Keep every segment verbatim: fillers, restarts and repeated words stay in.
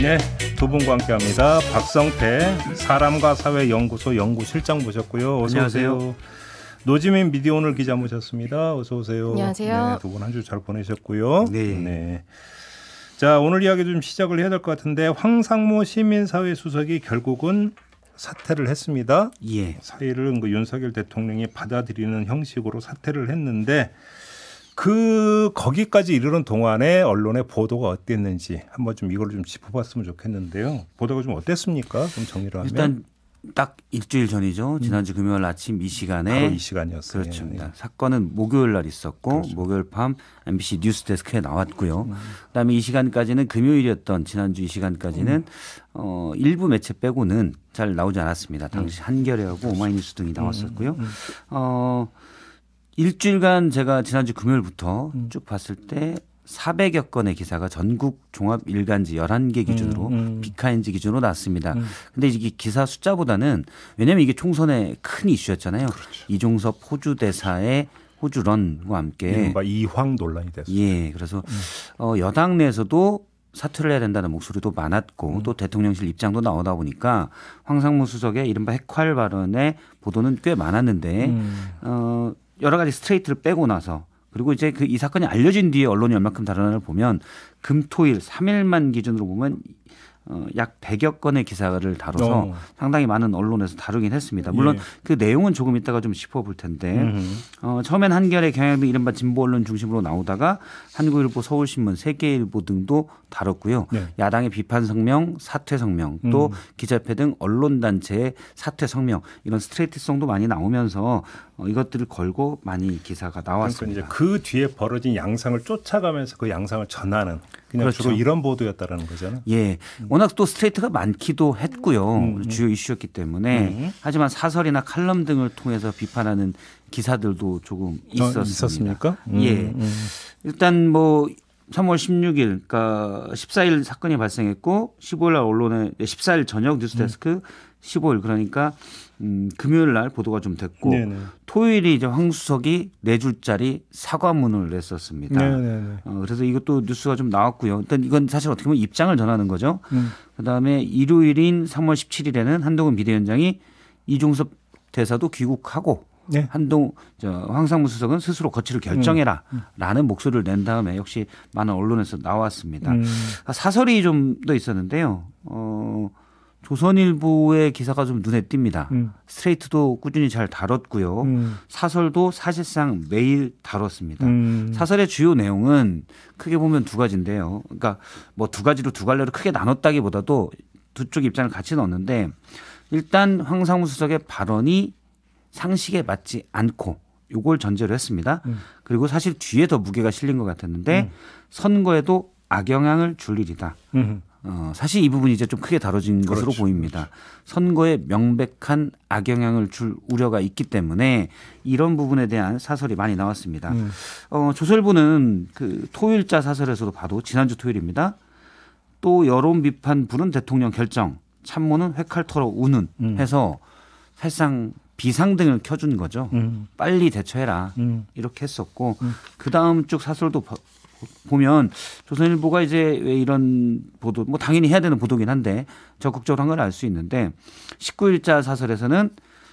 네, 두 분과 함께합니다. 박성태 사람과 사회 연구소 연구실장 모셨고요. 어서 안녕하세요. 오세요. 노지민 미디어오늘 기자 모셨습니다. 어서 오세요. 안녕하세요. 네, 두 분 한 주 잘 보내셨고요. 네. 네. 자, 오늘 이야기 좀 시작을 해야 될 것 같은데 황상무 시민사회 수석이 결국은 사퇴를 했습니다. 예. 사의를 그 윤석열 대통령이 받아들이는 형식으로 사퇴를 했는데 그 거기까지 이르는 동안에 언론의 보도가 어땠는지 한번 좀 이걸 좀 짚어봤으면 좋겠는데요. 보도가 좀 어땠습니까? 좀 정리를 하면 일단 딱 일주일 전이죠. 지난주 음. 금요일 아침 이 시간에 바로 이 시간이었어요. 그렇습니다. 예. 사건은 목요일 날 있었고 그렇습니다. 목요일 밤 엠비씨 뉴스데스크에 나왔고요. 음. 그다음에 이 시간까지는 금요일이었던 지난주 이 시간까지는 음. 어, 일부 매체 빼고는 잘 나오지 않았습니다. 당시 음. 한겨레하고 오마이뉴스 등이 나왔었고요. 음. 음. 어, 일주일간 제가 지난주 금요일부터 음. 쭉 봤을 때 사백여 건의 기사가 전국 종합 일간지 열한 개 기준으로 음, 음. 빅카인즈 기준으로 나왔습니다. 음. 근데 이게 기사 숫자보다는 왜냐하면 이게 총선의 큰 이슈였잖아요. 그렇죠. 이종섭 호주 대사의 호주런과 함께 이황 논란이 됐어요. 예, 그래서 음. 어, 여당 내에서도 사퇴를 해야 된다는 목소리도 많았고 음. 또 대통령실 입장도 나오다 보니까 황상무 수석의 이른바 핵활 발언의 보도는 꽤 많았는데 음. 어, 여러 가지 스트레이트를 빼고 나서 그리고 이제 그 이 사건이 알려진 뒤에 언론이 얼마큼 다루나를 보면 금토일 삼 일만 기준으로 보면 어, 약 백여 건의 기사를 다뤄서 어. 상당히 많은 언론에서 다루긴 했습니다. 물론 예. 그 내용은 조금 이따가 좀 짚어볼 텐데 어, 처음엔 한겨레 경향 등 이른바 진보 언론 중심으로 나오다가 한국일보, 서울신문, 세계일보 등도 다뤘고요. 네. 야당의 비판 성명, 사퇴 성명 또 음. 기자협회 등 언론단체의 사퇴 성명 이런 스트레이트성도 많이 나오면서 어, 이것들을 걸고 많이 기사가 나왔습니다. 그러니까 이제 그 뒤에 벌어진 양상을 쫓아가면서 그 양상을 전하는 그냥 그렇죠. 주로 이런 보도였다라는 거잖아요. 예, 워낙 또 스트레이트가 많기도 했고요. 음, 음. 주요 이슈였기 때문에 음. 하지만 사설이나 칼럼 등을 통해서 비판하는 기사들도 조금 있었습니다. 어, 있었습니까? 음, 예, 음. 일단 뭐 삼월 십육일, 그러니까 십사일 사건이 발생했고 십오일 날 언론에 십사일 저녁 뉴스데스크 음. 십오일 그러니까 음, 금요일 날 보도가 좀 됐고 네네. 토요일이 이제 황 수석이 네 줄짜리 사과문을 냈었습니다. 어, 그래서 이것도 뉴스가 좀 나왔고요. 일단 이건 사실 어떻게 보면 입장을 전하는 거죠. 음. 그다음에 일요일인 삼월 십칠일에는 한동훈 비대위원장이 이종섭 대사도 귀국하고 네. 한동 저, 황상무 수석은 스스로 거취를 결정해라 음. 라는 목소리를 낸 다음에 역시 많은 언론에서 나왔습니다. 음. 사설이 좀 더 있었는데요. 어, 조선일보의 기사가 좀 눈에 띕니다. 음. 스트레이트도 꾸준히 잘 다뤘고요. 음. 사설도 사실상 매일 다뤘습니다. 음. 사설의 주요 내용은 크게 보면 두 가지인데요. 그러니까 뭐 두 가지로 두 갈래로 크게 나눴다기보다도 두 쪽 입장을 같이 넣었는데 일단 황상무 수석의 발언이 상식에 맞지 않고 요걸 전제로 했습니다. 음. 그리고 사실 뒤에 더 무게가 실린 것 같았는데 음. 선거에도 악영향을 줄 일이다. 음. 어, 사실 이 부분이 이제 좀 크게 다뤄진 그렇죠. 것으로 보입니다. 선거에 명백한 악영향을 줄 우려가 있기 때문에 이런 부분에 대한 사설이 많이 나왔습니다. 음. 어, 조선일보는 그 토요일자 사설에서도 봐도 지난주 토요일입니다. 또 여론 비판부는 대통령 결정, 참모는 회칼 털어 우는 음. 해서 사실상 비상등을 켜준 거죠. 음. 빨리 대처해라 음. 이렇게 했었고 음. 그다음 쭉 사설도 보면 조선일보가 이제 왜 이런 보도 뭐 당연히 해야 되는 보도긴 한데 적극적으로 한 걸 알 수 있는데 십구일자 사설에서는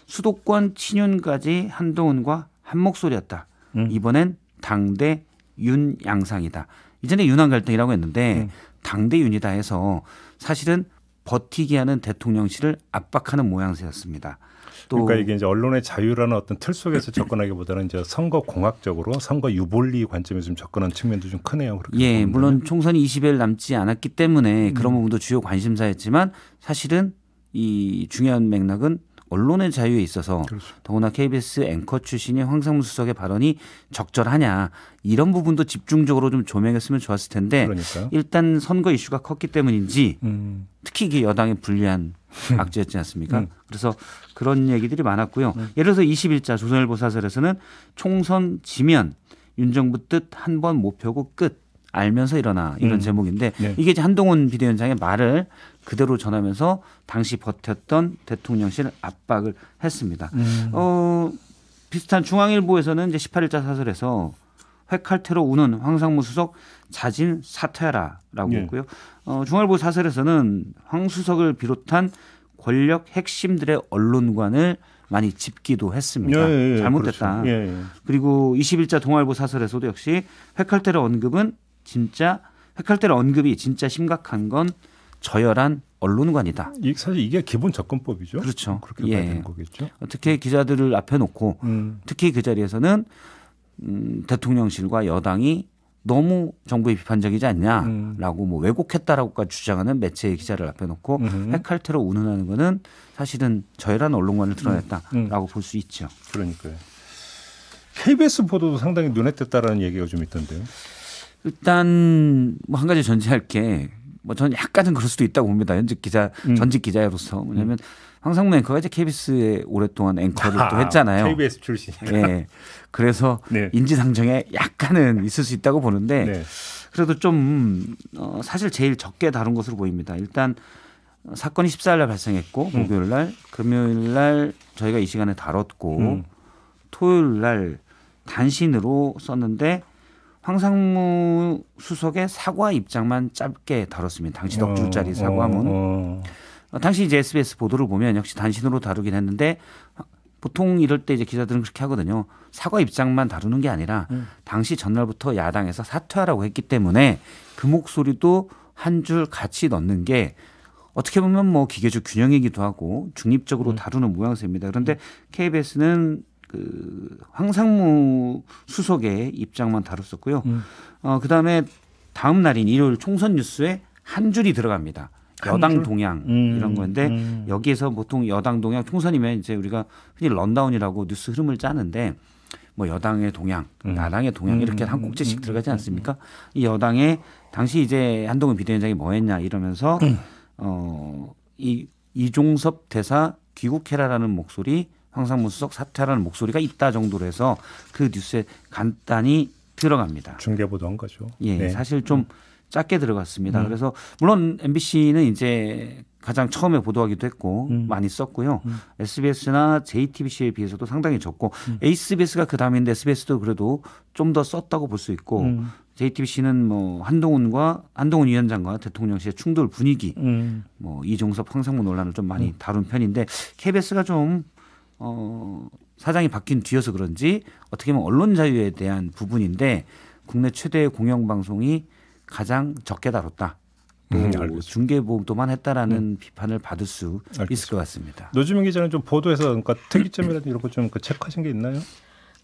수도권 친윤까지 한동훈과 한 목소리였다. 음. 이번엔 당대 윤 양상이다. 이전에 윤한 갈등이라고 했는데 음. 당대 윤이다 해서 사실은 버티기 하는 대통령실을 압박하는 모양새였습니다. 그러니까 이게 이제 언론의 자유라는 어떤 틀 속에서 접근하기보다는 이제 선거 공학적으로 선거 유불리 관점에서 좀 접근한 측면도 좀 크네요. 그렇게 예, 보면. 물론 총선이 이십일 남지 않았기 때문에 음. 그런 부분도 주요 관심사였지만 사실은 이 중요한 맥락은 언론의 자유에 있어서 그렇죠. 더구나 케이비에스 앵커 출신인 황상무 수석의 발언이 적절하냐 이런 부분도 집중적으로 좀 조명했으면 좋았을 텐데 그러니까요. 일단 선거 이슈가 컸기 때문인지 음. 특히 이게 여당의 불리한 악재였지 않습니까? 음. 그래서 그런 얘기들이 많았고요. 음. 예를 들어서 이십일자 조선일보 사설에서는 총선 지면 윤정부 뜻 한 번 못 펴고 끝 알면서 일어나 이런 음. 제목인데 네. 이게 이제 한동훈 비대위원장의 말을 그대로 전하면서 당시 버텼던 대통령실 압박을 했습니다. 음. 어, 비슷한 중앙일보에서는 이제 십팔일자 사설에서 핵칼퇴로 우는 황상무 수석 자진 사퇴하라라고 네. 있고요. 어, 중앙일보 사설에서는 황 수석을 비롯한 권력 핵심들의 언론관을 많이 짚기도 했습니다. 예, 예, 잘못됐다. 그렇죠. 예, 예. 그리고 이십일자 동아일보 사설에서도 역시 핵칼퇴를 언급은 진짜 핵칼퇴를 언급이 진짜 심각한 건 저열한 언론관이다. 사실 이게 기본 접근법이죠. 그렇죠. 그렇게 예. 봐야 되는 거겠죠. 특히 기자들을 앞에 놓고 음. 특히 그 자리에서는 음, 대통령실과 여당이 너무 정부에 비판적이지 않냐라고 음. 뭐 왜곡했다라고까지 주장하는 매체의 기자를 앞에 놓고 음. 핵칼퇴로 운운하는 거는 사실은 저열한 언론관을 드러냈다라고 음. 음. 볼 수 있죠. 그러니까요. 케이비에스 보도도 상당히 눈에 띄었다라는 얘기가 좀 있던데요. 일단 뭐 한 가지 전제할 게 뭐 저는 약간은 그럴 수도 있다고 봅니다. 현직 기자 음. 전직 기자로서 왜냐하면 황상무 앵커가 이제 케이비에스에 오랫동안 앵커를 아, 또 했잖아요. 케이비에스 출신이니까. 네. 그래서 네. 인지상정에 약간은 있을 수 있다고 보는데 네. 그래도 좀 어, 사실 제일 적게 다룬 것으로 보입니다. 일단 사건이 십사일날 발생했고 음. 목요일날 금요일날 저희가 이 시간에 다뤘고 음. 토요일날 단신으로 썼는데 황상무 수석의 사과 입장만 짧게 다뤘습니다. 당시 넉 줄짜리 사과문. 어, 어. 당시 이제 에스비에스 보도를 보면 역시 단신으로 다루긴 했는데 보통 이럴 때 이제 기자들은 그렇게 하거든요. 사과 입장만 다루는 게 아니라 음. 당시 전날부터 야당에서 사퇴하라고 했기 때문에 그 목소리도 한 줄 같이 넣는 게 어떻게 보면 뭐 기계적 균형이기도 하고 중립적으로 음. 다루는 모양새입니다. 그런데 케이비에스는 그 황상무 수석의 입장만 다뤘었고요. 음. 어, 그다음에 다음 날인 일요일 총선 뉴스에 한 줄이 들어갑니다. 여당 줄? 동향 음. 이런 건데 음. 여기에서 보통 여당 동향 총선이면 이제 우리가 흔히 런다운이라고 뉴스 흐름을 짜는데 뭐 여당의 동향, 음. 야당의 동향 이렇게 한 꼭지씩 들어가지 않습니까? 이 여당의 당시 이제 한동훈 비대위원장이 뭐 했냐 이러면서 음. 어, 이 이종섭 대사 귀국해라라는 목소리 황상무 수석 사퇴하라는 목소리가 있다 정도로 해서 그 뉴스에 간단히 들어갑니다. 중계보도 한 거죠. 예, 네. 사실 좀 작게 들어갔습니다. 음. 그래서 물론 엠비씨는 이제 가장 처음에 보도하기도 했고 음. 많이 썼고요. 음. 에스비에스나 제이티비씨에 비해서도 상당히 적고 음. 에스비에스가 그 다음인데 에스비에스도 그래도 좀 더 썼다고 볼 수 있고 음. 제이티비씨는 뭐 한동훈과 한동훈 위원장과 대통령실의 충돌 분위기, 음. 뭐 이종섭 황상무 논란을 좀 많이 음. 다룬 편인데 케이비에스가 좀 어, 사장이 바뀐 뒤여서 그런지 어떻게 보면 언론 자유에 대한 부분인데 국내 최대의 공영방송이 가장 적게 다뤘다. 음, 중계보도만 했다라는 음. 비판을 받을 수 알겠습니다. 있을 것 같습니다. 노지민 기자는 좀 보도에서 그러니까 특이점이라든지 이런 거 좀 그 체크하신 게 있나요?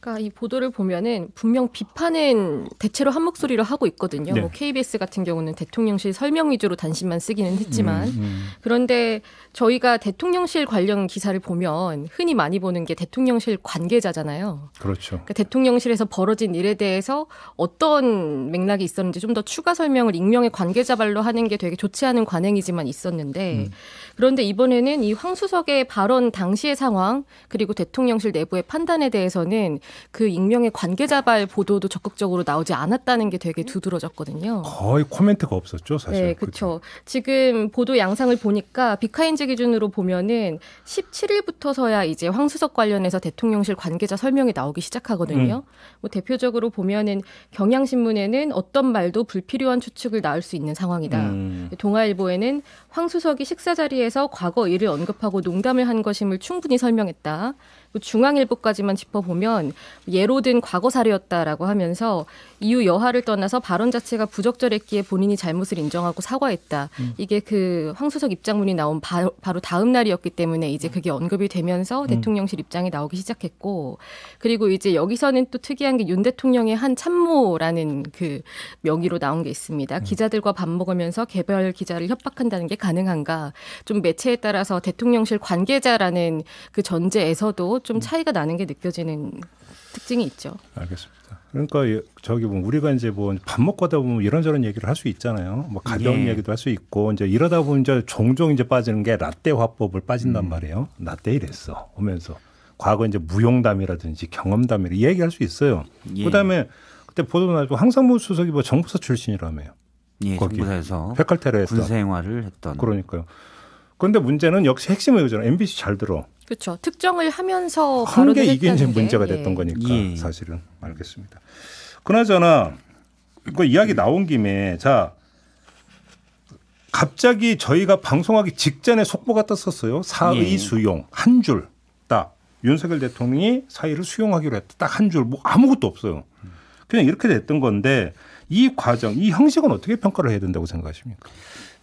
그러니까 이 보도를 보면은 분명 비판은 대체로 한 목소리로 하고 있거든요. 네. 뭐 케이비에스 같은 경우는 대통령실 설명 위주로 단신만 쓰기는 했지만 음, 음. 그런데 저희가 대통령실 관련 기사를 보면 흔히 많이 보는 게 대통령실 관계자잖아요. 그렇죠. 그러니까 대통령실에서 벌어진 일에 대해서 어떤 맥락이 있었는지 좀 더 추가 설명을 익명의 관계자 발로 하는 게 되게 좋지 않은 관행이지만 있었는데 음. 그런데 이번에는 이 황 수석의 발언 당시의 상황 그리고 대통령실 내부의 판단에 대해서는 그 익명의 관계자발 보도도 적극적으로 나오지 않았다는 게 되게 두드러졌거든요. 거의 코멘트가 없었죠, 사실. 네, 그렇죠. 지금 보도 양상을 보니까 빅카인즈 기준으로 보면은 십칠일부터서야 이제 황 수석 관련해서 대통령실 관계자 설명이 나오기 시작하거든요. 음. 뭐 대표적으로 보면은 경향신문에는 어떤 말도 불필요한 추측을 낳을 수 있는 상황이다. 음. 동아일보에는 황 수석이 식사 자리에서 과거 일을 언급하고 농담을 한 것임을 충분히 설명했다. 중앙일보까지만 짚어보면 예로 든 과거 사례였다라고 하면서 이유 여하를 떠나서 발언 자체가 부적절했기에 본인이 잘못을 인정하고 사과했다. 음. 이게 그 황 수석 입장문이 나온 바, 바로 다음 날이었기 때문에 이제 그게 언급이 되면서 음. 대통령실 입장이 나오기 시작했고 그리고 이제 여기서는 또 특이한 게 윤 대통령의 한 참모라는 그 명의로 나온 게 있습니다. 음. 기자들과 밥 먹으면서 개별 기자를 협박한다는 게 가능한가. 좀 매체에 따라서 대통령실 관계자라는 그 전제에서도 좀 차이가 나는 게 느껴지는 특징이 있죠. 알겠습니다. 그러니까 저기 보면 우리가 이제 뭐 밥 먹고 하다 보면 이런저런 얘기를 할 수 있잖아요. 뭐 가벼운 예. 얘기도 할 수 있고 이제 이러다 보면 이제 종종 이제 빠지는 게 라떼 화법을 빠진단 음. 말이에요. 라떼 이랬어 오면서 과거 이제 무용담이라든지 경험담이라 얘기할 수 있어요. 예. 그다음에 그때 보도 나고 황상무 수석이 뭐 정부사 출신이라며요. 예, 거기 정부사에서 핵칼퇴를 했던 군생활을 했던. 그러니까요. 그런데 문제는 역시 핵심의 의존. 엠비씨 잘 들어. 그렇죠. 특정을 하면서 한 게 이게 이제 문제가 게. 됐던 거니까 예. 사실은. 알겠습니다. 그나저나 그 이야기 나온 김에 자 갑자기 저희가 방송하기 직전에 속보가 떴었어요. 사의 예. 수용 한 줄 딱 윤석열 대통령이 사의를 수용하기로 했다. 딱 한 줄 뭐 아무것도 없어요. 그냥 이렇게 됐던 건데 이 과정, 이 형식은 어떻게 평가를 해야 된다고 생각하십니까?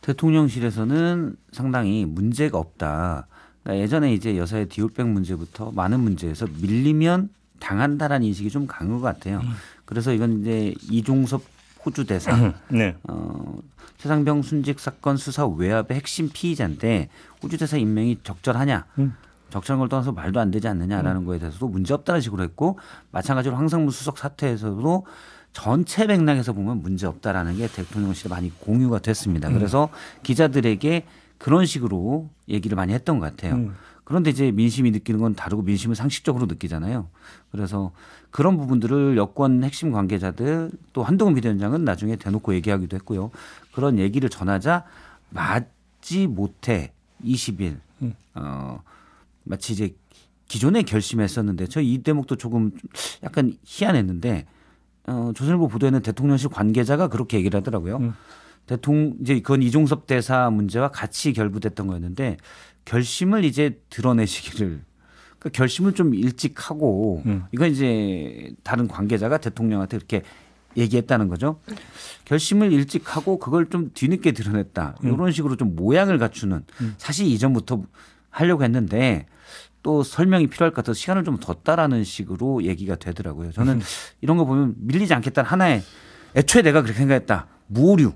대통령실에서는 상당히 문제가 없다. 그러니까 예전에 이제 여사의 디올백 문제부터 많은 문제에서 밀리면 당한다라는 인식이 좀 강한 것 같아요. 그래서 이건 이제 이종섭 호주 대사, 네. 어, 최상병 순직 사건 수사 외압의 핵심 피의자인데 호주 대사 임명이 적절하냐, 음. 적절한 걸 떠나서 말도 안 되지 않느냐라는 음. 거에 대해서도 문제 없다는 식으로 했고, 마찬가지로 황상무 수석 사태에서도 전체 맥락에서 보면 문제 없다라는 게 대통령실에 많이 공유가 됐습니다. 그래서 음. 기자들에게 그런 식으로 얘기를 많이 했던 것 같아요. 음. 그런데 이제 민심이 느끼는 건 다르고 민심은 상식적으로 느끼잖아요. 그래서 그런 부분들을 여권 핵심 관계자들 또 한동훈 비대위원장은 나중에 대놓고 얘기하기도 했고요. 그런 얘기를 전하자 맞지 못해 이십 일 음. 어, 마치 이제 기존에 결심했었는데 저 이 대목도 조금 약간 희한했는데 어, 조선일보 보도에는 대통령실 관계자가 그렇게 얘기를 하더라고요. 음. 대통령 이제 그건 이종섭 대사 문제와 같이 결부됐던 거였는데 결심을 이제 드러내시기를 그러니까 결심을 좀 일찍 하고 음. 이건 이제 다른 관계자가 대통령한테 이렇게 얘기했다는 거죠. 결심을 일찍 하고 그걸 좀 뒤늦게 드러냈다. 음. 이런 식으로 좀 모양을 갖추는 음. 사실 이전부터 하려고 했는데 또 설명이 필요할 것 같아서 시간을 좀 뒀다라는 식으로 얘기가 되더라고요. 저는 음. 이런 거 보면 밀리지 않겠다는 하나의 애초에 내가 그렇게 생각했다. 무오류.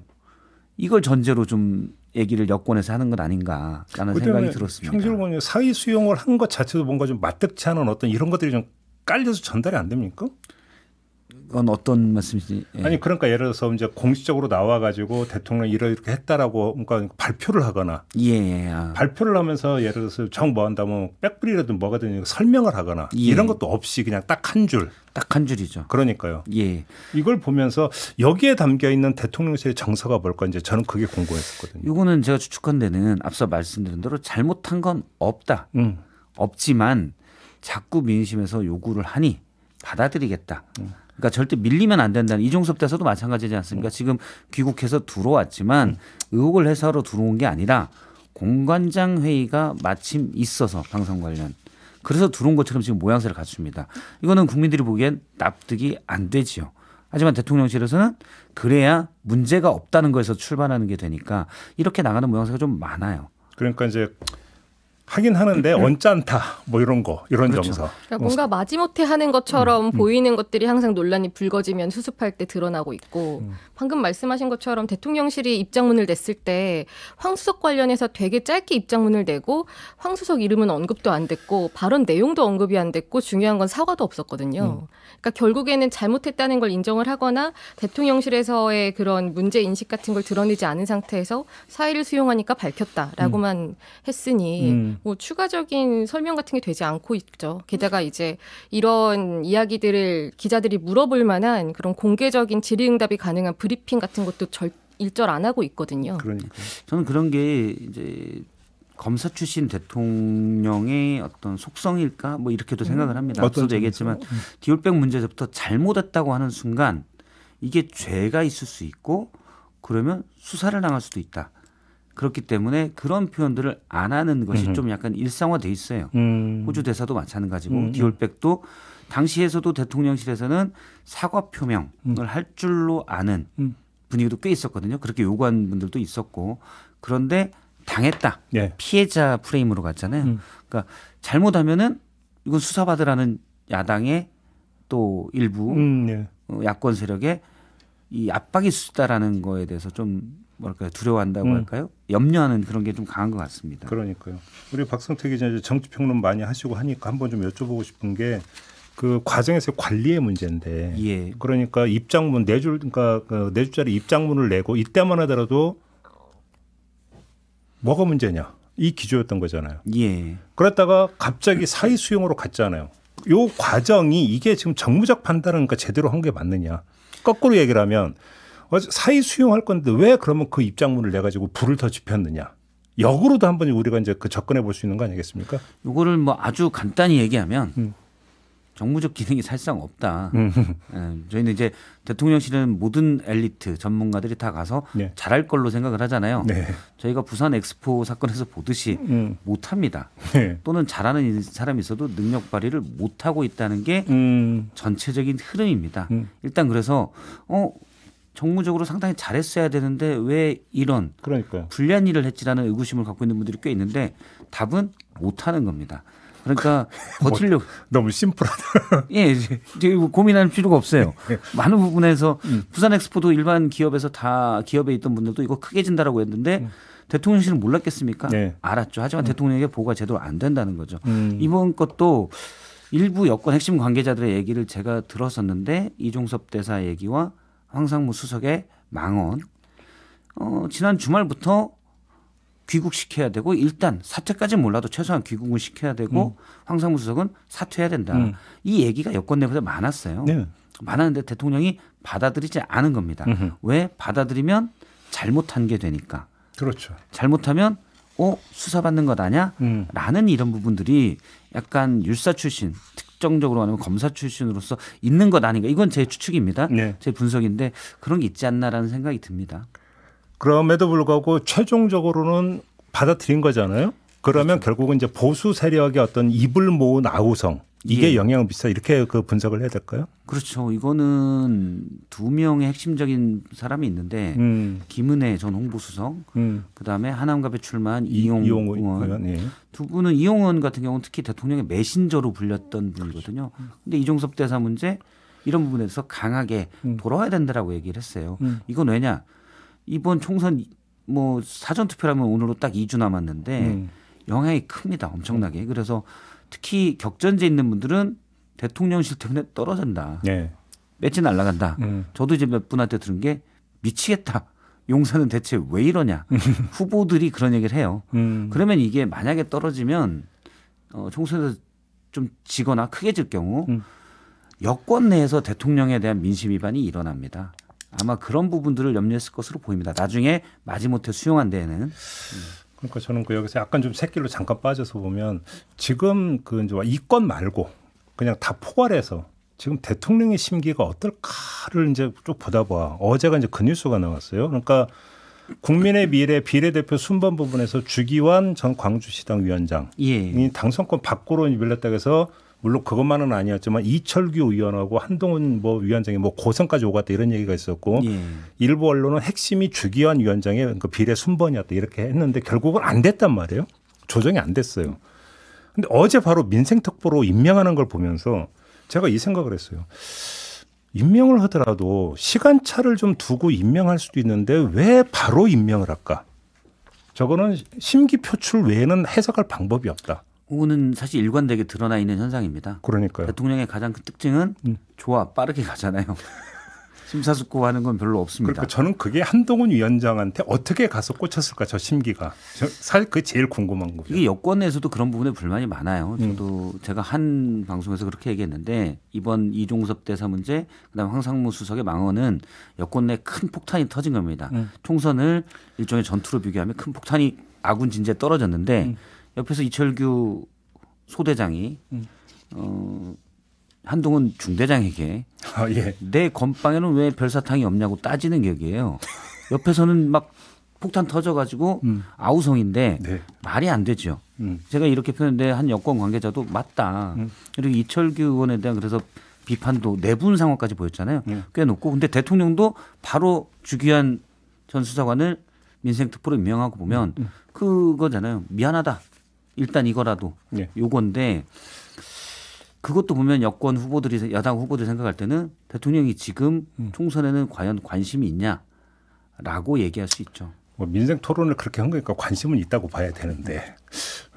이걸 전제로 좀 얘기를 여권에서 하는 건 아닌가라는 생각이 들었습니다. 평소에 보면 사의 수용을 한 것 자체도 뭔가 좀 마뜩치 않은 어떤 이런 것들이 좀 깔려서 전달이 안 됩니까? 그건 어떤 말씀이지? 예. 아니 그러니까 예를 들어서 이제 공식적으로 나와가지고 대통령 이렇게 했다라고 그러니까 발표를 하거나 예. 아. 발표를 하면서 예를 들어서 정 뭐 한다면 백불이라든 뭐가든 설명을 하거나 예. 이런 것도 없이 그냥 딱 한 줄. 딱 한 줄이죠. 그러니까요. 예. 이걸 보면서 여기에 담겨 있는 대통령실의 정서가 뭘까 이제 저는 그게 궁금했었거든요. 이거는 제가 추측한 데는 앞서 말씀드린 대로 잘못한 건 없다. 음. 없지만 자꾸 민심에서 요구를 하니 받아들이겠다. 음. 그러니까 절대 밀리면 안 된다는 이종섭 대사도 마찬가지지 않습니까? 음. 지금 귀국해서 들어왔지만 음. 의혹을 해소하러 들어온 게 아니라 공관장 회의가 마침 있어서 방송 관련. 그래서 들어온 것처럼 지금 모양새를 갖춥니다. 이거는 국민들이 보기엔 납득이 안 되지요. 하지만 대통령실에서는 그래야 문제가 없다는 거에서 출발하는 게 되니까 이렇게 나가는 모양새가 좀 많아요. 그러니까 이제 하긴 하는데 언짢다 뭐 이런 거 이런 그렇죠. 정서. 그러니까 뭔가 마지못해 하는 것처럼 음, 음. 보이는 것들이 항상 논란이 불거지면 수습할 때 드러나고 있고 음. 방금 말씀하신 것처럼 대통령실이 입장문을 냈을 때 황수석 관련해서 되게 짧게 입장문을 내고 황수석 이름은 언급도 안 됐고 발언 내용도 언급이 안 됐고 중요한 건 사과도 없었거든요. 음. 그러니까 결국에는 잘못했다는 걸 인정을 하거나 대통령실에서의 그런 문제 인식 같은 걸 드러내지 않은 상태에서 사의를 수용하니까 밝혔다라고만 음. 했으니 음. 뭐 추가적인 설명 같은 게 되지 않고 있죠. 게다가 이제 이런 이야기들을 기자들이 물어볼 만한 그런 공개적인 질의응답이 가능한 브리핑 같은 것도 절, 일절 안 하고 있거든요. 그러니까 저는 그런 게 이제 검사 출신 대통령의 어떤 속성일까 뭐 이렇게도 음. 생각을 합니다. 앞서도 얘기했지만 음. 디올백 문제에서부터 잘못했다고 하는 순간 이게 죄가 있을 수 있고 그러면 수사를 당할 수도 있다. 그렇기 때문에 그런 표현들을 안 하는 것이 음. 좀 약간 일상화돼 있어요. 음. 호주 대사도 마찬가지고 음. 디올백도 당시에서도 대통령실에서는 사과 표명을 음. 할 줄로 아는 음. 분위기도 꽤 있었거든요. 그렇게 요구한 분들도 있었고 그런데 당했다. 예. 피해자 프레임으로 갔잖아요. 음. 그러니까 잘못하면은 이건 수사받으라는 야당의 또 일부 음, 예. 야권 세력의 이 압박이 있다라는 거에 대해서 좀 뭐랄까요 두려워한다고 음. 할까요? 염려하는 그런 게 좀 강한 것 같습니다. 그러니까요. 우리 박성태 기자 이제 정치평론 많이 하시고 하니까 한번 좀 여쭤보고 싶은 게 그 과정에서의 관리의 문제인데. 예. 그러니까 입장문 네 줄 그러니까 네 줄짜리 입장문을 내고 이때만 하더라도 뭐가 문제냐 이 기조였던 거잖아요. 예. 그랬다가 갑자기 사의 수용으로 갔잖아요. 요 과정이 이게 지금 정무적 판단은 그러니까 제대로 한 게 맞느냐? 거꾸로 얘기를 하면. 사의 수용할 건데 왜 그러면 그 입장문을 내가지고 불을 더 지폈느냐. 역으로도 한번 우리가 이제 그 접근해 볼 수 있는 거 아니겠습니까? 이거를 뭐 아주 간단히 얘기하면 음. 정무적 기능이 사실상 없다. 음. 저희는 이제 대통령실은 모든 엘리트 전문가들이 다 가서 네. 잘할 걸로 생각을 하잖아요. 네. 저희가 부산 엑스포 사건에서 보듯이 음. 못합니다. 네. 또는 잘하는 사람이 있어도 능력 발휘를 못하고 있다는 게 음. 전체적인 흐름입니다. 음. 일단 그래서 어 정무적으로 상당히 잘했어야 되는데 왜 이런 그러니까요. 불리한 일을 했지라는 의구심을 갖고 있는 분들이 꽤 있는데 답은 못하는 겁니다. 그러니까 버틸려고 너무 심플하다. 예, 고민할 필요가 없어요. 많은 부분에서 음. 부산 엑스포도 일반 기업에서 다 기업에 있던 분들도 이거 크게 진다라고 했는데 음. 대통령실은 몰랐겠습니까? 네. 알았죠. 하지만 음. 대통령에게 보고가 제대로 안 된다는 거죠. 음. 이번 것도 일부 여권 핵심 관계자들의 얘기를 제가 들었었는데 이종섭 대사 얘기와 황상무 수석의 망언. 어, 지난 주말부터 귀국시켜야 되고 일단 사퇴까지 몰라도 최소한 귀국은 시켜야 되고 음. 황상무 수석은 사퇴해야 된다. 음. 이 얘기가 여권 내부에서 많았어요. 네. 많았는데 대통령이 받아들이지 않은 겁니다. 음흠. 왜? 받아들이면 잘못한 게 되니까. 그렇죠. 잘못하면 어? 수사받는 것 아냐? 음. 라는 이런 부분들이 약간 율사 출신 정적으로 아니면 검사 출신으로서 있는 것 아닌가. 이건 제 추측입니다. 네. 제 분석인데 그런 게 있지 않나라는 생각이 듭니다. 그럼에도 불구하고 최종적으로는 받아들인 거잖아요. 그러면 그렇죠. 결국은 이제 보수 세력의 어떤 입을 모은 아우성 이게 예. 영향을 미쳐 이렇게 그 분석을 해야 될까요? 그렇죠. 이거는 두 명의 핵심적인 사람이 있는데 음. 김은혜 전 홍보수석, 음. 그다음에 하남갑에 출마한 이용, 이용 의원. 예. 두 분은 이용 의원 같은 경우는 특히 대통령의 메신저로 불렸던 분이거든요. 그런데 그렇죠. 이종섭 대사 문제 이런 부분에서 강하게 음. 돌아와야 된다라고 얘기를 했어요. 음. 이건 왜냐. 이번 총선 뭐 사전투표라면 오늘로 딱 이 주 남았는데 음. 영향이 큽니다. 엄청나게. 그래서 특히 격전지에 있는 분들은 대통령실 때문에 떨어진다. 네. 배지 날아간다. 음. 저도 이제 몇 분한테 들은 게 미치겠다. 용산은 대체 왜 이러냐. 후보들이 그런 얘기를 해요. 음. 그러면 이게 만약에 떨어지면 어, 총선에서 좀 지거나 크게 질 경우 음. 여권 내에서 대통령에 대한 민심 위반이 일어납니다. 아마 그런 부분들을 염려했을 것으로 보입니다. 나중에 마지못해 수용한 데에는. 음. 그러니까 저는 그 여기서 약간 좀 새길로 잠깐 빠져서 보면 지금 그 이제 이권 말고 그냥 다 포괄해서 지금 대통령의 심기가 어떨까를 이제 쭉 보다 봐. 어제가 이제 그 뉴스가 나왔어요. 그러니까 국민의 미래 비례대표 순번 부분에서 주기환 전 광주시당 위원장이 예. 당선권 밖으로 밀렸다고 해서 물론 그것만은 아니었지만 이철규 의원하고 한동훈 뭐 위원장이 뭐 고성까지 오갔다 이런 얘기가 있었고 예. 일부 언론은 핵심이 주기환 위원장의 그 비례 순번이었다 이렇게 했는데 결국은 안 됐단 말이에요. 조정이 안 됐어요. 근데 어제 바로 민생특보로 임명하는 걸 보면서 제가 이 생각을 했어요. 임명을 하더라도 시간차를 좀 두고 임명할 수도 있는데 왜 바로 임명을 할까? 저거는 심기표출 외에는 해석할 방법이 없다. 그거는 사실 일관되게 드러나 있는 현상입니다. 그러니까요. 대통령의 가장 큰 특징은 음. 좋아 빠르게 가잖아요. 심사숙고하는 건 별로 없습니다. 그러니까 저는 그게 한동훈 위원장한테 어떻게 가서 꽂혔을까 저 심기가. 저 사실 그게 제일 궁금한 거죠. 이게 여권 내에서도 그런 부분에 불만이 많아요. 저도 음. 제가 한 방송에서 그렇게 얘기했는데 이번 이종섭 대사 문제 그다음 황상무 수석의 망언은 여권 내 큰 폭탄이 터진 겁니다. 음. 총선을 일종의 전투로 비교하면 큰 폭탄이 아군 진지에 떨어졌는데 음. 옆에서 이철규 소대장이 음. 어, 한동훈 중대장에게 아, 예. 내 건빵에는 왜 별사탕이 없냐고 따지는 격이에요. 옆에서는 막 폭탄 터져가지고 음. 아우성인데 네. 말이 안 되죠. 음. 제가 이렇게 표현했는데 한 여권 관계자도 맞다. 음. 그리고 이철규 의원에 대한 그래서 비판도 내분 상황까지 보였잖아요. 음. 꽤 높고 근데 대통령도 바로 주기환 전 수사관을 민생특보로 임명하고 보면 음. 그거잖아요. 미안하다. 일단 이거라도 네. 요건데 그것도 보면 여권 후보들이 야당 후보들 생각할 때는 대통령이 지금 음. 총선에는 과연 관심이 있냐라고 얘기할 수 있죠. 뭐 민생 토론을 그렇게 한 거니까 관심은 있다고 봐야 되는데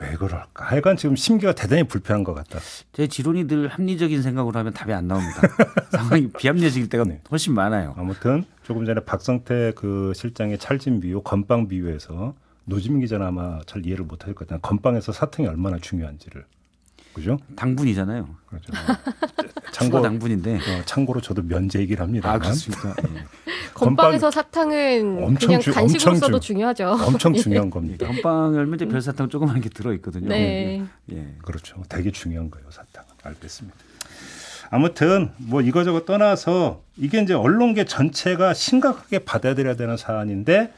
왜 그럴까? 하여간 지금 심기가 대단히 불편한 것 같다. 제 지론이 늘 합리적인 생각으로 하면 답이 안 나옵니다. 상황이 비합리적일 때가 네. 훨씬 많아요. 아무튼 조금 전에 박성태 그 실장의 찰진 비유, 건빵 비유에서 노지민 기자는 아마 잘 이해를 못할 것 같아요. 건빵에서 사탕이 얼마나 중요한지를. 그죠? 당분이잖아요. 그렇죠. 참고 당분인데. 어, 참고로 저도 면제이긴 합니다. 아, 그렇습니까? 네. 건빵에서 사탕은 엄청 그냥 주, 간식으로 엄청 써도 중, 중요하죠. 엄청 중요한 겁니다. 건빵 열면 이제 별사탕 조그만 게 들어있거든요. 네. 예, 네. 네. 네. 그렇죠. 되게 중요한 거예요, 사탕. 알겠습니다. 아무튼 뭐 이거저거 떠나서 이게 이제 언론계 전체가 심각하게 받아들여야 되는 사안인데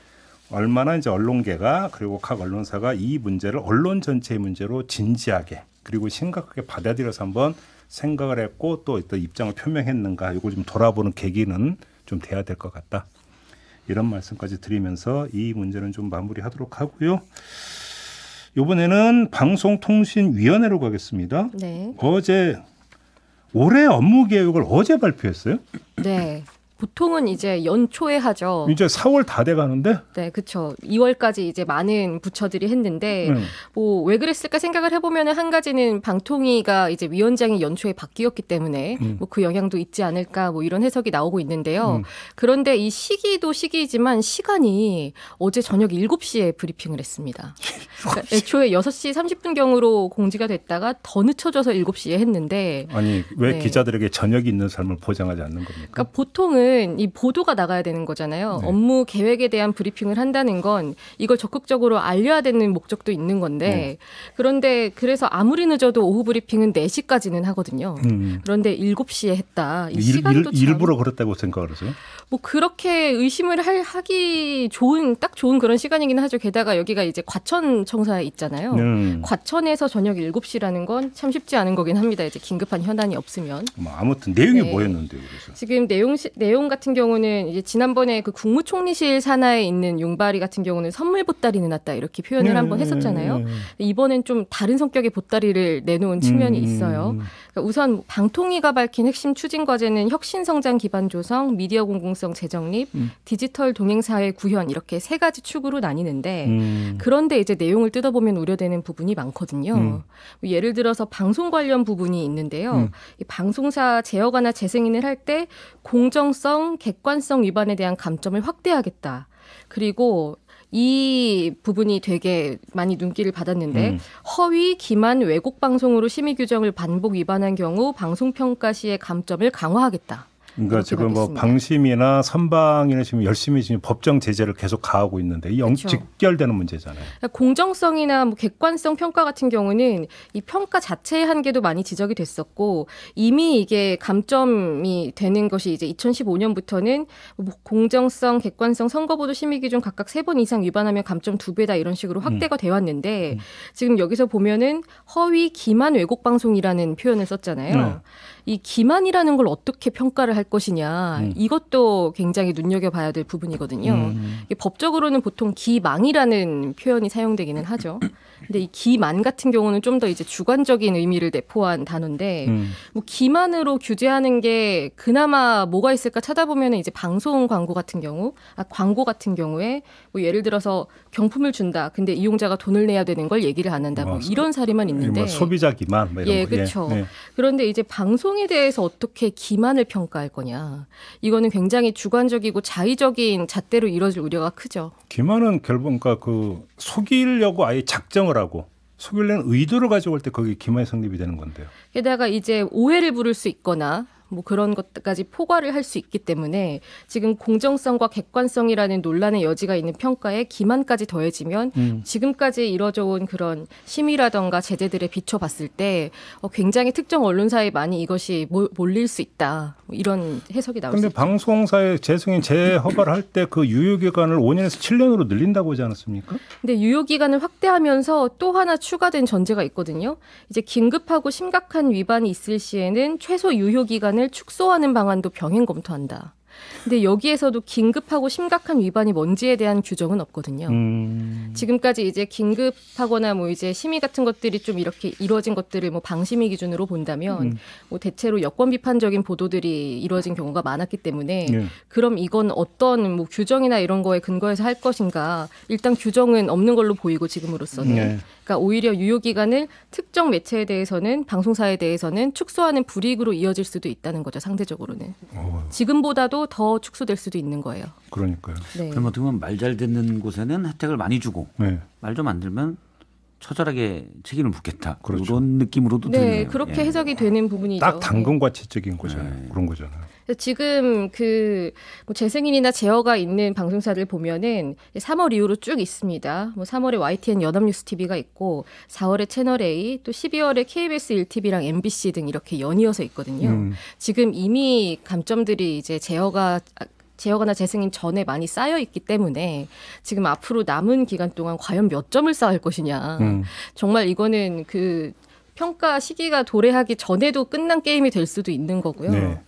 얼마나 이제 언론계가 그리고 각 언론사가 이 문제를 언론 전체의 문제로 진지하게 그리고 심각하게 받아들여서 한번 생각을 했고 또 어떤 입장을 표명했는가 이거 좀 돌아보는 계기는 좀 돼야 될 것 같다. 이런 말씀까지 드리면서 이 문제는 좀 마무리하도록 하고요. 이번에는 방송통신위원회로 가겠습니다. 네. 어제 올해 업무 계획을 어제 발표했어요. 네. 보통은 이제 연초에 하죠. 이제 사월 다 돼가는데? 네, 그렇죠. 이월까지 이제 많은 부처들이 했는데 음. 뭐 왜 그랬을까 생각을 해보면 한 가지는 방통위가 이제 위원장이 연초에 바뀌었기 때문에 음. 뭐 그 영향도 있지 않을까 뭐 이런 해석이 나오고 있는데요. 음. 그런데 이 시기도 시기이지만 시간이 어제 저녁 일곱 시에 브리핑을 했습니다. 그러니까 애초에 여섯 시 삼십 분경으로 공지가 됐다가 더 늦춰져서 일곱 시에 했는데 아니, 왜 네. 기자들에게 저녁이 있는 삶을 보장하지 않는 겁니까? 그러니까 보통은 이 보도가 나가야 되는 거잖아요. 네. 업무 계획에 대한 브리핑을 한다는 건 이걸 적극적으로 알려야 되는 목적도 있는 건데 네. 그런데 그래서 아무리 늦어도 오후 브리핑은 네 시까지는 하거든요. 음. 그런데 일곱 시에 했다. 이 일, 시간도 일, 참... 일부러 그랬다고 생각을 하세요? 뭐 그렇게 의심을 할, 하기 좋은 딱 좋은 그런 시간이긴 하죠. 게다가 여기가 이제 과천 청사에 있잖아요. 음. 과천에서 저녁 일곱 시라는 건 참 쉽지 않은 거긴 합니다. 이제 긴급한 현안이 없으면. 뭐 아무튼 내용이 네. 뭐였는데요? 그래서. 지금 내용 시, 내용 내용 같은 경우는 이제 지난번에 그 국무총리실 산하에 있는 용바리 같은 경우는 선물 보따리는 났다 이렇게 표현을 음, 한번 했었잖아요. 음, 이번엔 좀 다른 성격의 보따리를 내놓은 측면이 음, 있어요. 그러니까 우선 방통위가 밝힌 핵심 추진 과제는 혁신 성장 기반 조성, 미디어 공공성 재정립, 음. 디지털 동행사회 구현 이렇게 세 가지 축으로 나뉘는데 음. 그런데 이제 내용을 뜯어보면 우려되는 부분이 많거든요. 음. 예를 들어서 방송 관련 부분이 있는데요. 음. 이 방송사 제어가나 재승인을 할 때 공정 성, 객관성 위반에 대한 감점을 확대하겠다. 그리고 이 부분이 되게 많이 눈길을 받았는데 음. 허위, 기만, 왜곡 방송으로 심의 규정을 반복 위반한 경우 방송평가 시의 감점을 강화하겠다. 그러니까 지금 뭐 방심이나 선방이나 지금 열심히 지금 법정 제재를 계속 가하고 있는데 이 영, 그렇죠. 직결되는 문제잖아요. 공정성이나 뭐 객관성 평가 같은 경우는 이 평가 자체의 한계도 많이 지적이 됐었고 이미 이게 감점이 되는 것이 이제 이천십오 년부터는 뭐 공정성, 객관성, 선거보도 심의 기준 각각 세 번 이상 위반하면 감점 두 배다 이런 식으로 확대가 음. 돼 왔는데 음. 지금 여기서 보면은 허위, 기만, 왜곡 방송이라는 표현을 썼잖아요. 음. 이 기만이라는 걸 어떻게 평가를 할 것이냐 음. 이것도 굉장히 눈여겨봐야 될 부분이거든요. 음. 이게 법적으로는 보통 기망이라는 표현이 사용되기는 하죠. 근데 이 기만 같은 경우는 좀 더 이제 주관적인 의미를 내포한 단어인데 음. 뭐 기만으로 규제하는 게 그나마 뭐가 있을까 찾아보면 이제 방송 광고 같은 경우, 아, 광고 같은 경우에 뭐 예를 들어서 경품을 준다. 근데 이용자가 돈을 내야 되는 걸 얘기를 안 한다. 뭐 이런 사례만 있는데 뭐 소비자 기만 뭐 이런 예, 거. 그렇죠. 예, 네. 그런데 이제 방송 에 대해서 어떻게 기만을 평가할 거냐. 이거는 굉장히 주관적이고 자의적인 잣대로 이뤄질 우려가 크죠. 기만은 결국 그러니까 그 속이려고 아예 작정을 하고 속이려는 의도를 가져올 때 거기 기만이 성립이 되는 건데요. 게다가 이제 오해를 부를 수 있거나 뭐 그런 것까지 포괄을 할 수 있기 때문에 지금 공정성과 객관성이라는 논란의 여지가 있는 평가에 기만까지 더해지면 음. 지금까지 이뤄져 온 그런 심의라던가 제재들에 비춰봤을 때 굉장히 특정 언론사에 많이 이것이 몰릴 수 있다. 이런 해석이 나올 수 있죠. 그런데 방송사의 재승인 재허가를 할 때 그 유효기간을 오 년에서 칠 년으로 늘린다고 하지 않았습니까? 근데 유효기간을 확대하면서 또 하나 추가된 전제가 있거든요. 이제 긴급하고 심각한 위반이 있을 시에는 최소 유효기간 을 축소하는 방안도 병행 검토한다. 근데 여기에서도 긴급하고 심각한 위반이 뭔지에 대한 규정은 없거든요. 음. 지금까지 이제 긴급하거나 뭐 이제 심의 같은 것들이 좀 이렇게 이루어진 것들을 뭐 방심위 기준으로 본다면 음. 뭐 대체로 여권 비판적인 보도들이 이루어진 경우가 많았기 때문에 예. 그럼 이건 어떤 뭐 규정이나 이런 거에 근거해서 할 것인가? 일단 규정은 없는 걸로 보이고 지금으로서는. 예. 그러니까 오히려 유효기간을 특정 매체에 대해서는 방송사에 대해서는 축소하는 불이익으로 이어질 수도 있다는 거죠. 상대적으로는. 오. 지금보다도 더 축소될 수도 있는 거예요. 그러니까요. 네. 그럼 어떻게 보면 말 잘 듣는 곳에는 혜택을 많이 주고 네. 말 좀 안 들면 처절하게 책임을 묻겠다. 그렇죠. 그런 느낌으로도 네, 들리네요. 그렇게 예. 해석이 되는 부분이죠. 딱 당근과 채찍인 거잖아요. 네. 그런 거잖아요. 지금 그 뭐 재승인이나 제어가 있는 방송사들 보면은 삼월 이후로 쭉 있습니다. 뭐 삼월에 와이티엔 연합뉴스 티비가 있고 사월에 채널A 또 십이월에 케이비에스 일 티비랑 엠비씨 등 이렇게 연이어서 있거든요. 음. 지금 이미 감점들이 이제 제어가 제어가나 재승인 전에 많이 쌓여 있기 때문에 지금 앞으로 남은 기간 동안 과연 몇 점을 쌓을 것이냐. 음. 정말 이거는 그 평가 시기가 도래하기 전에도 끝난 게임이 될 수도 있는 거고요. 네.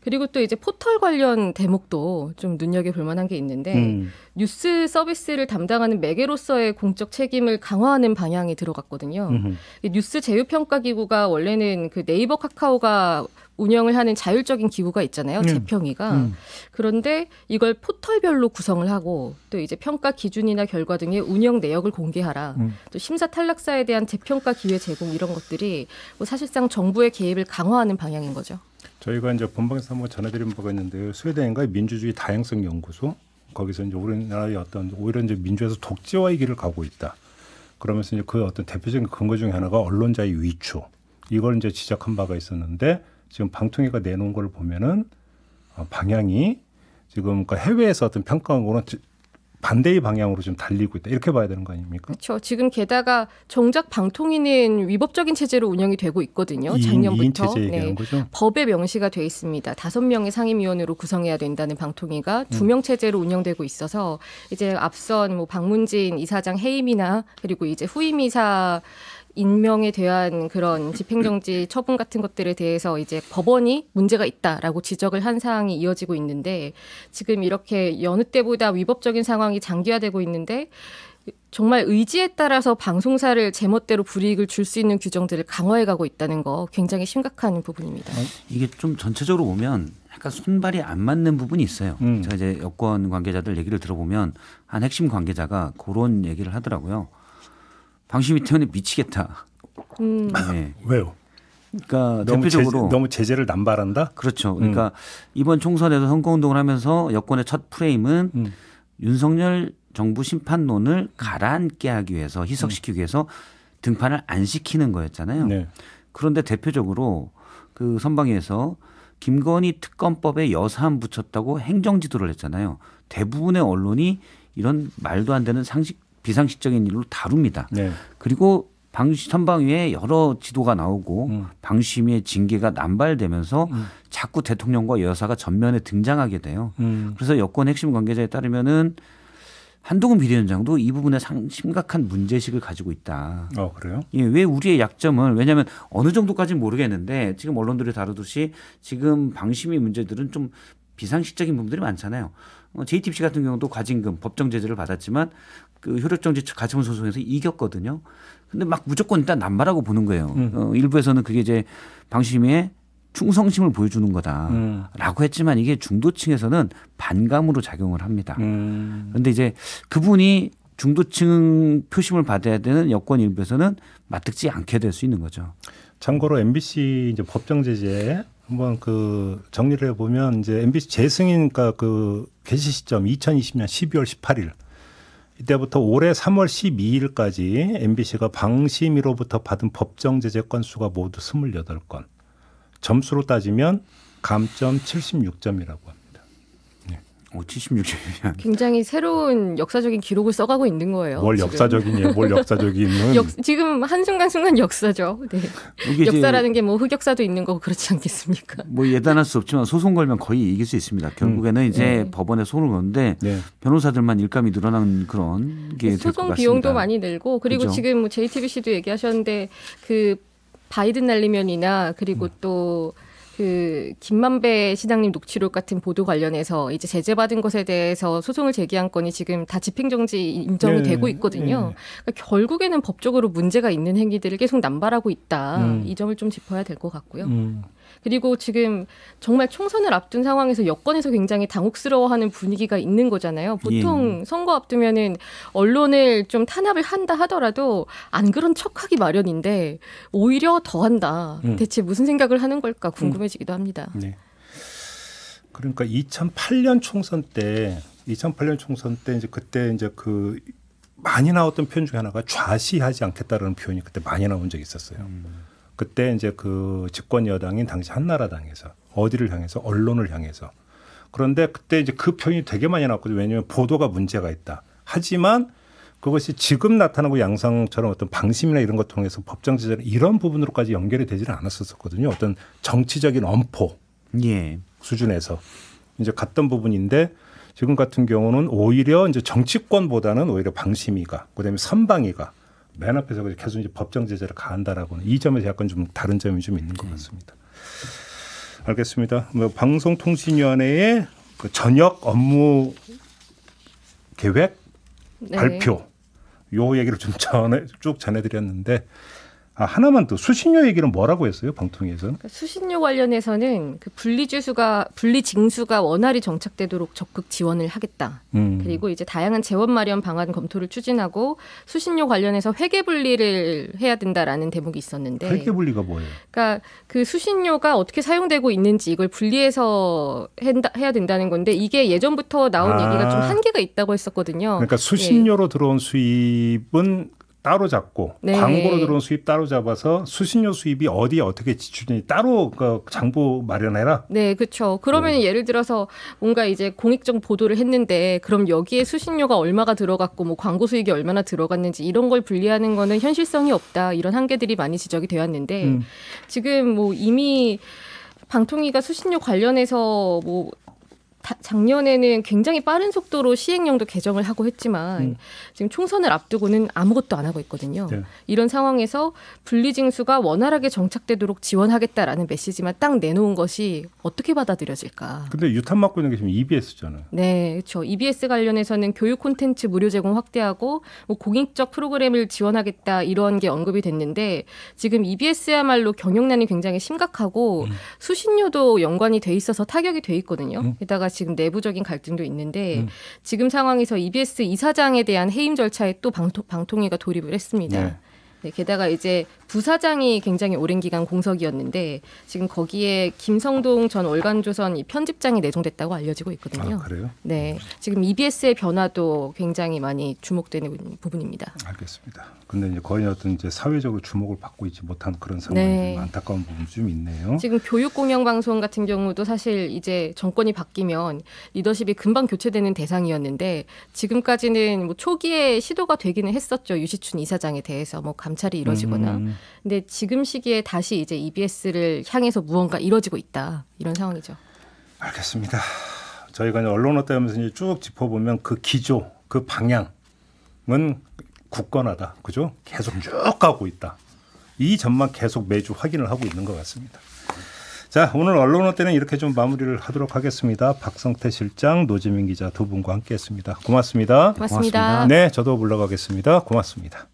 그리고 또 이제 포털 관련 대목도 좀 눈여겨볼 만한 게 있는데 음. 뉴스 서비스를 담당하는 매개로서의 공적 책임을 강화하는 방향이 들어갔거든요. 음. 뉴스 제휴평가기구가 원래는 그 네이버 카카오가 운영을 하는 자율적인 기구가 있잖아요. 음. 재평의가. 음. 그런데 이걸 포털별로 구성을 하고 또 이제 평가 기준이나 결과 등의 운영 내역을 공개하라. 음. 또 심사 탈락사에 대한 재평가 기회 제공 이런 것들이 뭐 사실상 정부의 개입을 강화하는 방향인 거죠. 저희가 이제 본방에서 한번 전해드린 바가 있는데요. 스웨덴과의 민주주의 다양성 연구소 거기서 이제 우리나라의 어떤 오히려 이제 민주에서 독재화의 길을 가고 있다. 그러면서 이제 그 어떤 대표적인 근거 중에 하나가 언론자의 위축 이걸 이제 지적한 바가 있었는데 지금 방통위가 내놓은 걸 보면은 방향이 지금 그러니까 해외에서 어떤 평가한 거는 반대의 방향으로 지금 달리고 있다. 이렇게 봐야 되는 거 아닙니까? 그렇죠. 지금 게다가 정작 방통위는 위법적인 체제로 운영이 되고 있거든요. 이인, 작년부터 이인 네, 거죠? 법에 명시가 돼 있습니다. 다섯 명의 상임위원으로 구성해야 된다는 방통위가 두 명 음. 체제로 운영되고 있어서 이제 앞선 뭐 박문진 이사장 해임이나 그리고 이제 후임 이사 인명에 대한 그런 집행정지 처분 같은 것들에 대해서 이제 법원이 문제가 있다라고 지적을 한 사항이 이어지고 있는데 지금 이렇게 여느 때보다 위법적인 상황이 장기화되고 있는데 정말 의지에 따라서 방송사를 제멋대로 불이익을 줄 수 있는 규정들을 강화해가고 있다는 거 굉장히 심각한 부분입니다. 이게 좀 전체적으로 보면 약간 손발이 안 맞는 부분이 있어요. 음. 제가 이제 여권 관계자들 얘기를 들어보면 한 핵심 관계자가 그런 얘기를 하더라고요. 방심위 때문에 미치겠다. 음. 네. 왜요? 그러니까 너무 대표적으로 제재, 너무 제재를 남발한다. 그렇죠. 그러니까 음. 이번 총선에서 선거운동을 하면서 여권의 첫 프레임은 음. 윤석열 정부 심판론을 가라앉게 하기 위해서 희석시키기 음. 위해서 등판을 안 시키는 거였잖아요. 네. 그런데 대표적으로 그 선방위에서 김건희 특검법에 여사안 붙였다고 행정지도를 했잖아요. 대부분의 언론이 이런 말도 안 되는 상식 비상식적인 일로 다룹니다. 네. 그리고 방시 선방위에 여러 지도가 나오고 음. 방심위의 징계가 남발되면서 음. 자꾸 대통령과 여사가 전면에 등장하게 돼요. 음. 그래서 여권 핵심 관계자에 따르면은 한동훈 비대위원장도 이 부분에 상, 심각한 문제식을 가지고 있다. 어, 그래요? 예, 왜 우리의 약점을 왜냐하면 어느 정도까지는 모르겠는데 지금 언론들이 다루듯이 지금 방심위 문제들은 좀 비상식적인 부분들이 많잖아요. 제이티비씨 같은 경우도 과징금 법정 제재를 받았지만 그 효력정지 가처분 소송에서 이겼거든요. 근데 막 무조건 일단 남발하고 보는 거예요. 음. 어, 일부에서는 그게 이제 방심위의 충성심을 보여주는 거다라고 음. 했지만 이게 중도층에서는 반감으로 작용을 합니다. 음. 그런데 이제 그분이 중도층 표심을 받아야 되는 여권 일부에서는 맞득지 않게 될 수 있는 거죠. 참고로 엠비씨 이제 법정 제재 한번 그 정리를 해보면 이제 엠비씨 재승인가 그 개시 시점 이천이십 년 십이월 십팔일 이때부터 올해 삼월 십이일까지 엠비씨가 방심위로부터 받은 법정 제재 건수가 모두 이십팔 건. 점수로 따지면 감점 칠십육 점이라고 합니다. 네. 오, 칠십육 점이면 굉장히 새로운 역사적인 기록을 써가고 있는 거예요. 뭘 역사적인, 뭘 역사적인. 역, 지금 한순간순간 역사죠. 네. 역사라는 게 뭐 흑역사도 있는 거고 그렇지 않겠습니까? 뭐 예단할 수 없지만 소송 걸면 거의 이길 수 있습니다. 결국에는 음. 이제 네. 법원에 손을 거는데 네. 변호사들만 일감이 늘어난 그런 게 될 것 같습니다. 소송 비용도 많이 늘고 그리고 그렇죠? 지금 뭐 제이티비씨도 얘기하셨는데 그 바이든 날리면이나 그리고 음. 또 그 김만배 시장님 녹취록 같은 보도 관련해서 이제 제재받은 것에 대해서 소송을 제기한 건이 지금 다 집행정지 인정이 네, 되고 있거든요. 네. 그러니까 결국에는 법적으로 문제가 있는 행위들을 계속 남발하고 있다. 음. 이 점을 좀 짚어야 될 것 같고요. 음. 그리고 지금 정말 총선을 앞둔 상황에서 여권에서 굉장히 당혹스러워하는 분위기가 있는 거잖아요. 보통 예. 선거 앞두면은 언론을 좀 탄압을 한다 하더라도 안 그런 척하기 마련인데 오히려 더 한다. 음. 대체 무슨 생각을 하는 걸까 궁금해지기도 합니다. 네. 그러니까 이천팔 년 총선 때, 이천팔 년 총선 때 이제 그때 이제 그 많이 나왔던 표현 중에 하나가 좌시하지 않겠다라는 표현이 그때 많이 나온 적이 있었어요. 음. 그때 이제 그 집권 여당인 당시 한나라당에서 어디를 향해서 언론을 향해서 그런데 그때 이제 그 표현이 되게 많이 나왔거든요. 왜냐하면 보도가 문제가 있다. 하지만 그것이 지금 나타나고 양상처럼 어떤 방심이나 이런 것 통해서 법정 제재 이런 부분으로까지 연결이 되지는 않았었거든요. 어떤 정치적인 엄포 예. 수준에서 이제 갔던 부분인데 지금 같은 경우는 오히려 이제 정치권보다는 오히려 방심위가 그다음에 선방위가 맨 앞에서 계속 이제 법정 제재를 가한다라고는 이 점에서 약간 좀 다른 점이 좀 있는 것 같습니다. 음. 알겠습니다. 뭐 방송통신위원회의 그 저녁 업무 계획 네. 발표 요 얘기를 좀 전해 쭉 전해드렸는데 아, 하나만 또 수신료 얘기는 뭐라고 했어요? 방통위에서는 그러니까 수신료 관련해서는 그 분리지수가 분리징수가 원활히 정착되도록 적극 지원을 하겠다. 음. 그리고 이제 다양한 재원 마련 방안 검토를 추진하고 수신료 관련해서 회계 분리를 해야 된다라는 대목이 있었는데 회계 분리가 뭐예요? 그러니까 그 수신료가 어떻게 사용되고 있는지 이걸 분리해서 한다, 해야 된다는 건데 이게 예전부터 나온 아. 얘기가 좀 한계가 있다고 했었거든요. 그러니까 수신료로 예. 들어온 수입은 따로 잡고 네. 광고로 들어온 수입 따로 잡아서 수신료 수입이 어디에 어떻게 지출이 따로 그 장부 마련해라. 네, 그렇죠. 그러면 오. 예를 들어서 뭔가 이제 공익적 보도를 했는데 그럼 여기에 수신료가 얼마가 들어갔고 뭐 광고 수익이 얼마나 들어갔는지 이런 걸 분리하는 거는 현실성이 없다. 이런 한계들이 많이 지적이 되었는데 음. 지금 뭐 이미 방통위가 수신료 관련해서 뭐 작년에는 굉장히 빠른 속도로 시행령도 개정을 하고 했지만 음. 지금 총선을 앞두고는 아무것도 안 하고 있거든요. 네. 이런 상황에서 분리징수가 원활하게 정착되도록 지원하겠다라는 메시지만 딱 내놓은 것이 어떻게 받아들여질까. 근데 유탄 맞고 있는 게 지금 이비에스잖아요. 네. 그렇죠. 이비에스 관련해서는 교육 콘텐츠 무료 제공 확대하고 뭐 공익적 프로그램을 지원하겠다 이런 게 언급이 됐는데 지금 이비에스야말로 경영난이 굉장히 심각하고 음. 수신료도 연관이 돼 있어서 타격이 돼 있거든요. 음. 게다가 지금 내부적인 갈등도 있는데 음. 지금 상황에서 이비에스 이사장에 대한 해임 절차에 또 방통, 방통위가 돌입을 했습니다. 네. 네, 게다가 이제 부사장이 굉장히 오랜 기간 공석이었는데 지금 거기에 김성동 전 월간조선 이 편집장이 내정됐다고 알려지고 있거든요. 아, 그래요? 네, 지금 이비에스의 변화도 굉장히 많이 주목되는 부분입니다. 알겠습니다. 근데 이제 거의 어떤 이제 사회적으로 주목을 받고 있지 못한 그런 상황이 네. 좀 안타까운 부분이 좀 있네요. 지금 교육 공영 방송 같은 경우도 사실 이제 정권이 바뀌면 리더십이 금방 교체되는 대상이었는데 지금까지는 뭐 초기에 시도가 되기는 했었죠. 유시춘 이사장에 대해서 뭐 감찰이 이뤄지거나. 음. 근데 지금 시기에 다시 이제 이비에스를 향해서 무언가 이뤄지고 있다. 이런 상황이죠. 알겠습니다. 저희가 언론 어때 하면서 이제 쭉 짚어보면 그 기조, 그 방향은 굳건하다. 그죠? 계속 쭉 가고 있다. 이 점만 계속 매주 확인을 하고 있는 것 같습니다. 자, 오늘 언론 어때는 이렇게 좀 마무리를 하도록 하겠습니다. 박성태 실장, 노지민 기자 두 분과 함께했습니다. 고맙습니다. 고맙습니다. 고맙습니다. 네, 저도 물러가겠습니다. 고맙습니다.